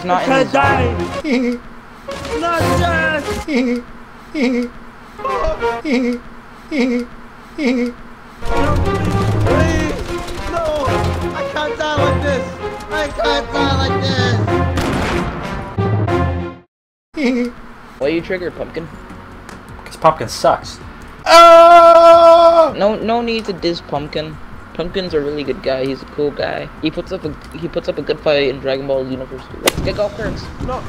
He's not in his... die. Not dead. No, I can't die like this. I can't die like this. Why you triggered, Pumpkin? Because Pumpkin sucks. Oh! No need to diss Pumpkin. Pumpkin's a really good guy. He's a cool guy. He puts up a good fight in Dragon Ball Universe. Get golf carts. No.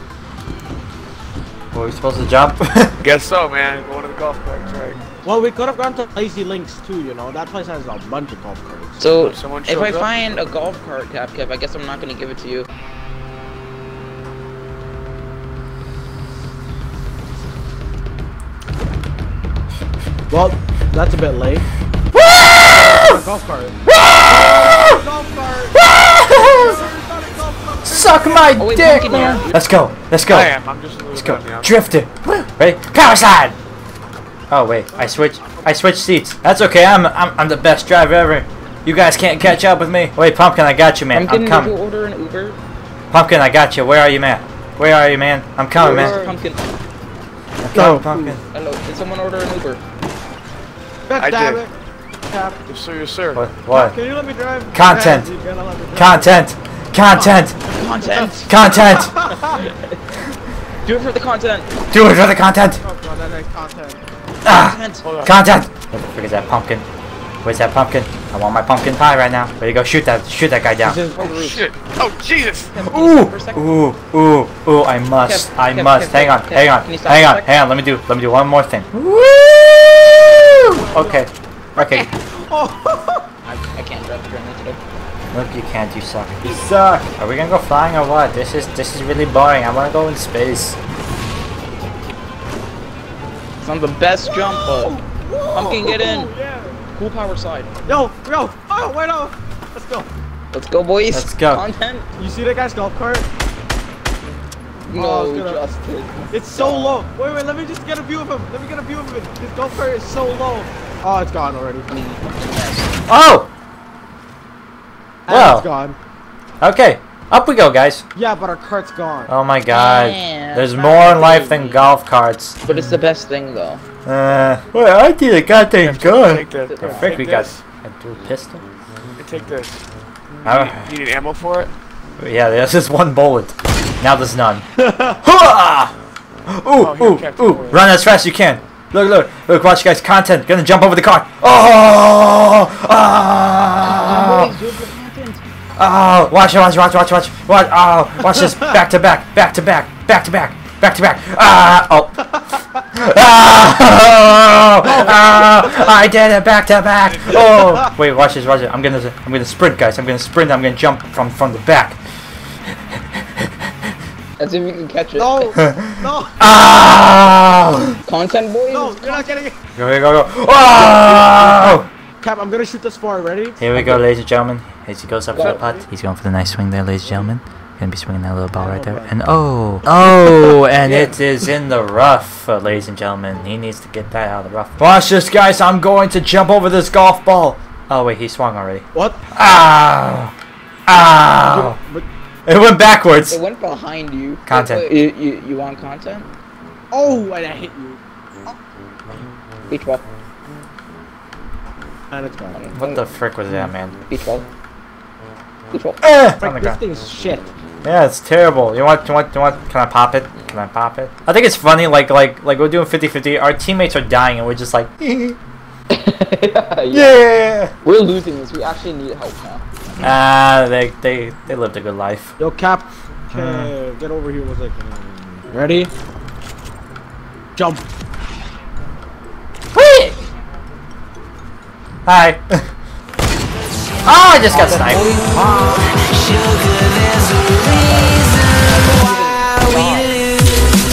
Well, we supposed to jump? Guess so, man. Going to the golf carts, right? Well, we could have gone to Lazy Links too. You know, that place has a bunch of golf carts. So if I find a golf cart, Cap, I guess I'm not gonna give it to you. Well, that's a bit late. Golf cart. Suck my dick, man. Let's go. Let's go. I am. I'm just Let's go. Drift it. Ready? Power slide. Oh wait, I switched seats. That's okay. I'm the best driver ever. You guys can't catch up with me. Wait, Pumpkin, I got you, man. I'm coming. Did you order an Uber? Pumpkin, I got you. Where are you, man? Where are you, man? I'm coming, man. Pumpkin. I'm coming, Pumpkin. Hello. Did someone order an Uber? I did. Cap. Yes, sir, yes, sir. What? Can you let me drive? Content. Content. Content. Content. Content. Do it for the content. Do it for the content. Oh, God, that makes content. Ah. Content. Where's that pumpkin? Where's that pumpkin? I want my pumpkin pie right now. Ready to go shoot that guy down. Oh shit. Oh Jesus. Ooh. I must. Hang on. Let me do one more thing. Woo! Okay. I can't drive the grenade today. Look, you can't. You suck. You suck. Are we gonna go flying or what? This is really boring. I wanna go in space. It's on the best jump. Pumpkin, get in. Yeah. Cool power side. Yo. Oh, wait no. Let's go. Let's go, boys. Let's go. Content. You see that guy's golf cart? No, Justin. It's so low. Wait. Let me just get a view of him. His golf cart is so low. Oh, it's gone already. Oh! Well. It's gone. Okay, up we go, guys. Yeah, but our cart's gone. Oh my God. Yeah, there's more in life than golf carts. But it's the best thing, though. Well, I think the goddamn gun. Perfect, we got a dual pistol. Take this. You need ammo for it? Yeah, there's just one bullet. Now there's none. Ooh! Run as fast as you can. Look, watch, guys. Content. Gonna jump over the car. Oh! Watch. Oh, watch this. Back to back. I did it. Back to back. Oh. Wait, watch this. I'm gonna sprint, guys. I'm gonna jump from the back. As if you can catch it. No. Oh! Content, boy. No, you're not getting it. Go. Oh! Cap, I'm gonna shoot this far. Ready? Here we go, ladies and gentlemen. As he goes up to the putt, he's going for the nice swing there, ladies and gentlemen. Gonna be swinging that little ball right there. And oh, and it is in the rough, ladies and gentlemen. He needs to get that out of the rough. Watch this, guys. I'm going to jump over this golf ball. Oh wait, he swung already. What? Ow! It went backwards. It went behind you. Content. You want content? Oh, and I hit you. Oh. B12. And it's gone. What the frick was that, man? B12. B12. This thing's shit. Yeah, it's terrible. You want? Can I pop it? I think it's funny. Like we're doing 50-50. Our teammates are dying, and we're just like. Yeah. We're losing this. We actually need help now. They lived a good life. Yo, Cap, get over here. Ready? Jump. Wait. Hi. Oh, I just got sniped.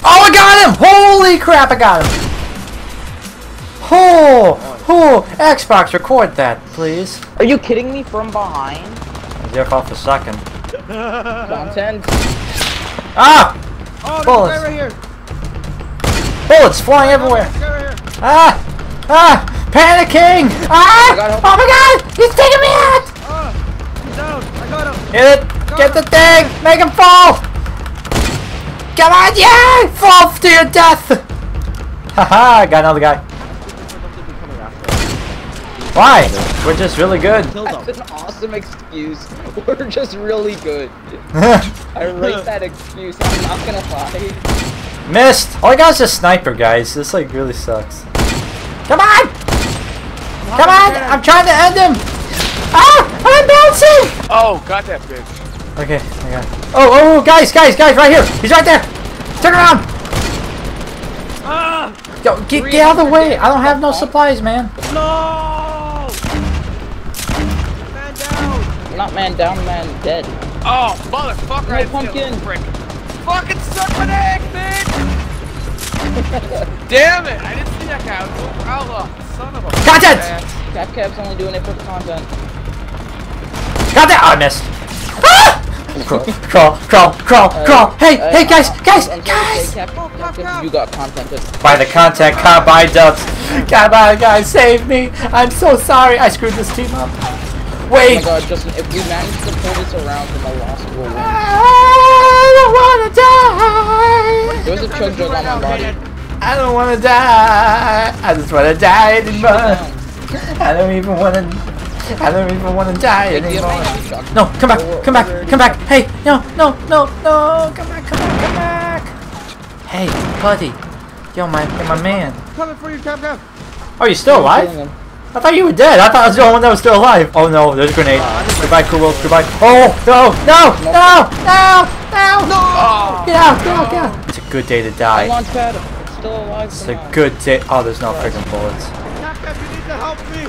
Oh, I got him! Holy crap, I got him! Oh, Xbox, record that, please. Are you kidding me? From behind? It's your fault for sucking. Content. Ah! Oh, bullets. Right here. Bullets flying everywhere. Right here. Ah! Panicking! Ah! Oh my God! He's taking me out! He's down. I got him. Get it! Get the thing! Make him fall! Come on, yeah! Fall to your death! Haha, got another guy. Why? We're just really good. That's an awesome excuse. We're just really good. I rate that excuse. I'm not gonna lie. Missed! All I got is a sniper, guys. This like really sucks. Come on! Come on! I'm trying to end him! Ah! I'm bouncing! Oh, got that bitch. Okay, I got it. Oh, guys, right here! He's right there! Turn around! Yo, get out of the way! I don't have no supplies, man. No! Man down! Not man down, man dead. Oh, motherfucker, I pumpkin! Fucking suck my dick, bitch! Damn it! I didn't see that guy. I was overall, son of a bitch. Content! Cap Cap's only doing it for content. Got that! Oh, I missed. Crawl. Hey, guys! You got contented. By the content, caught by dubs. Come on, guys, save me! I'm so sorry, I screwed this team up. Wait! Oh my god, Justin, if we manage to pull this around, then the loss will win. I don't wanna die! There was a chug jug on my body. I don't wanna die! I just wanna die anymore! I don't even want to die anymore. No, come back. Hey, no, come back. Hey, buddy. Yo, my man. Coming for you, Cap. Oh, you still alive? I thought you were dead. I thought I was the only one that was still alive. Oh no, there's a grenade. Goodbye, cool world. Goodbye. Oh, no. Get out. It's a good day to die. It's a good day. Oh, there's no freaking bullets. Help me!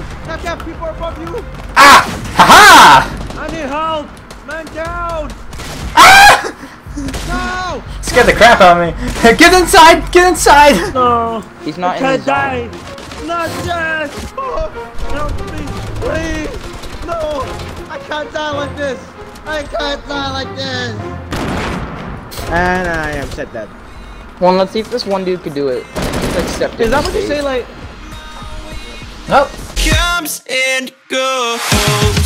Cap, people are above you! Ah! Haha! I need help! Man down! Ah! No! Scared the crap out of me! Get inside! No! He's not in his die! Not yet! Oh, help me! Please! No! I can't die like this! And I am set dead. Well, let's see if this one dude could do it. Accept it. Is that what you say, like... Nope. Comes and goes.